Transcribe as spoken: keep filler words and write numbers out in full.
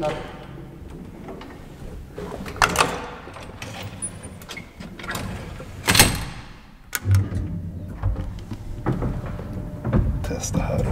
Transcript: No. Testa här.